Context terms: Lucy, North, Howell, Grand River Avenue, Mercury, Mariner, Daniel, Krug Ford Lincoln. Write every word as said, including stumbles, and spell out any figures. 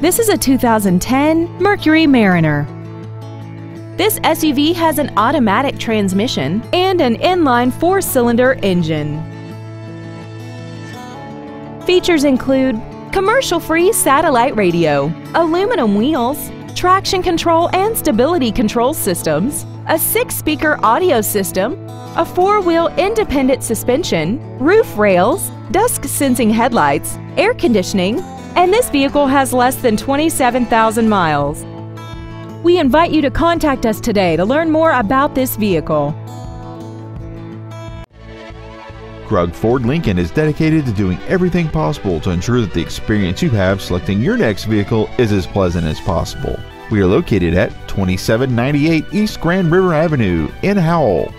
This is a two thousand ten Mercury Mariner. This S U V has an automatic transmission and an inline four-cylinder engine. Features include commercial-free satellite radio, aluminum wheels, traction control and stability control systems, a six-speaker audio system, a four-wheel independent suspension, roof rails, dusk-sensing headlights, air conditioning, and this vehicle has less than twenty-seven thousand miles. We invite you to contact us today to learn more about this vehicle. Krug Ford Lincoln is dedicated to doing everything possible to ensure that the experience you have selecting your next vehicle is as pleasant as possible. We are located at twenty-seven ninety-eight East Grand River Avenue in Howell.